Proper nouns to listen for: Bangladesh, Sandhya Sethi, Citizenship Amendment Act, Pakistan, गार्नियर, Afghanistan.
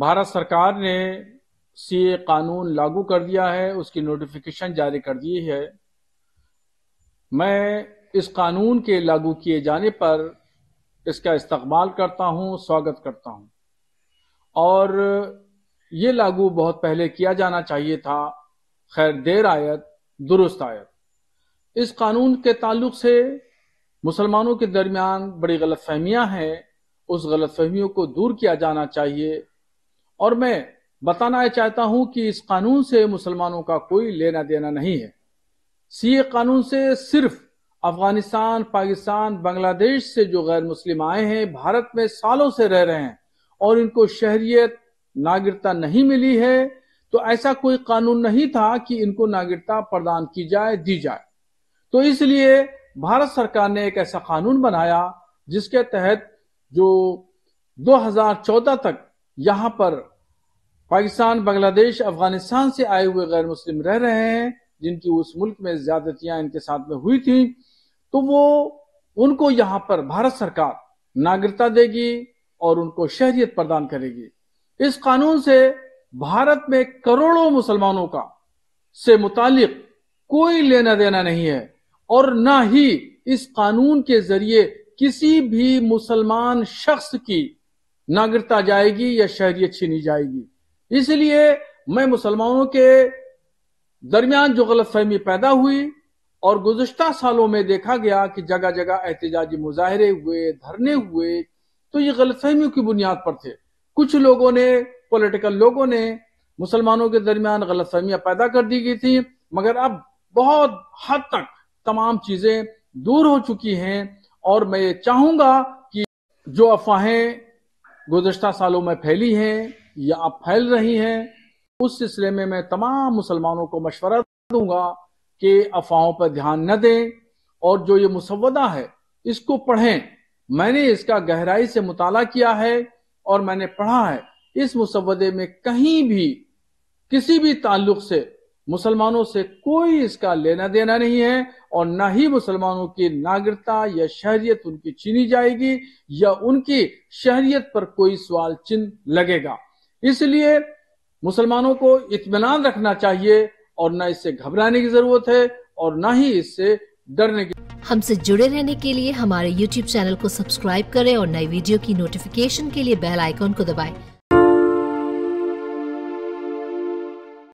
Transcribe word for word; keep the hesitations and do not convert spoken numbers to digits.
भारत सरकार ने सीए कानून लागू कर दिया है, उसकी नोटिफिकेशन जारी कर दी है। मैं इस कानून के लागू किए जाने पर इसका इस्तकबाल करता हूं, स्वागत करता हूं। और ये लागू बहुत पहले किया जाना चाहिए था, खैर देर आयत दुरुस्त आयत। इस कानून के ताल्लुक से मुसलमानों के दरमियान बड़ी गलतफहमियां हैं, उस गलतफहमियों को दूर किया जाना चाहिए। और मैं बताना चाहता हूं कि इस कानून से मुसलमानों का कोई लेना देना नहीं है। सीए कानून से सिर्फ अफगानिस्तान, पाकिस्तान, बांग्लादेश से जो गैर मुस्लिम आए हैं, भारत में सालों से रह रहे हैं और इनको शहरियत, नागरिकता नहीं मिली है, तो ऐसा कोई कानून नहीं था कि इनको नागरिकता प्रदान की जाए, दी जाए। तो इसलिए भारत सरकार ने एक ऐसा कानून बनाया जिसके तहत जो दो हज़ार चौदह तक यहाँ पर पाकिस्तान, बांग्लादेश, अफगानिस्तान से आए हुए गैर मुस्लिम रह रहे हैं, जिनकी उस मुल्क में ज्यादतियां इनके साथ में हुई थी, तो वो उनको यहाँ पर भारत सरकार नागरिकता देगी और उनको शहरियत प्रदान करेगी। इस कानून से भारत में करोड़ों मुसलमानों का से मुतालिक कोई लेना देना नहीं है और ना ही इस कानून के जरिए किसी भी मुसलमान शख्स की नागरिकता जाएगी या शहरियत छीनी जाएगी। इसलिए मैं मुसलमानों के दरमियान जो गलतफहमी पैदा हुई और गुज़श्ता सालों में देखा गया कि जगह जगह एहतजाजी मुजाहरे हुए, धरने हुए, तो ये गलतफहमियों की बुनियाद पर थे। कुछ लोगों ने, पॉलिटिकल लोगों ने मुसलमानों के दरमियान गलतफहमियां पैदा कर दी गई थी, मगर अब बहुत हद तक तमाम चीजें दूर हो चुकी हैं। और मैं ये चाहूंगा कि जो अफवाहें गुज़श्ता सालों में फैली हैं या अब फैल रही हैं, उस सिलसिले में मैं तमाम मुसलमानों को मशवरा दूंगा कि अफवाहों पर ध्यान न दें और जो ये मुसवदा है इसको पढ़ें। मैंने इसका गहराई से मुताला किया है और मैंने पढ़ा है, इस मुसवदे में कहीं भी किसी भी ताल्लुक से मुसलमानों से कोई इसका लेना देना नहीं है और ना ही मुसलमानों की नागरिकता या शहरियत उनकी छीनी जाएगी या उनकी शहरियत पर कोई सवाल चिन्ह लगेगा। इसलिए मुसलमानों को इत्मीनान रखना चाहिए और ना इससे घबराने की जरूरत है और ना ही इससे डरने की। हमसे जुड़े रहने के लिए हमारे यूट्यूब चैनल को सब्सक्राइब करें और नई वीडियो की नोटिफिकेशन के लिए बेल आइकॉन को दबाएं।